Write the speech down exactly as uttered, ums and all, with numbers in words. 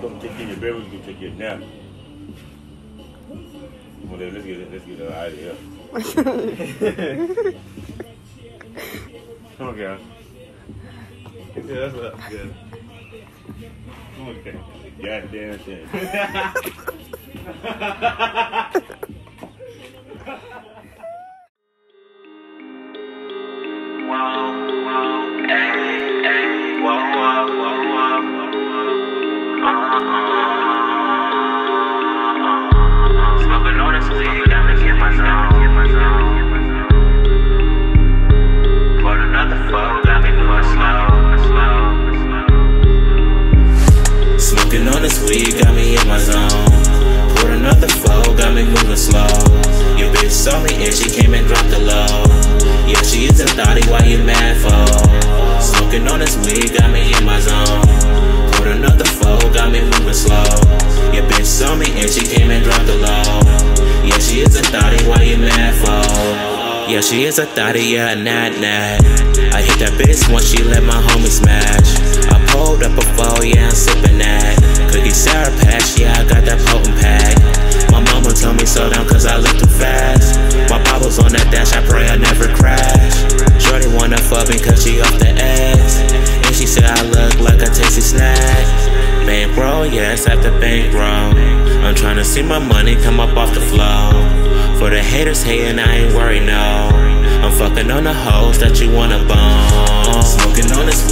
Don't take in your babies, you take your nap. Well, then, let's get it, let's get it out of here. Come on, girl. Yeah, that's not good. Come on, girl. Goddamn shit. Yeah, she is a thotty, yeah, a nat-nat. I hit that bitch once, she let my homie smash. I pulled up a foe, yeah, I'm sippin' that cookie sour patch, yeah, I got that potent pack. My mama told me slow down cause I look too fast. My bottle's on that dash, I pray I never crash. Shorty wanna fuck me cause she off the ass, and she said I look like a tasty snack. Bankroll, yeah, it's at the bankroll. I'm tryna see my money come up off the floor. For the haters hating, I ain't worried, no. I'm fucking on the hoes that you wanna bone. Smoking on this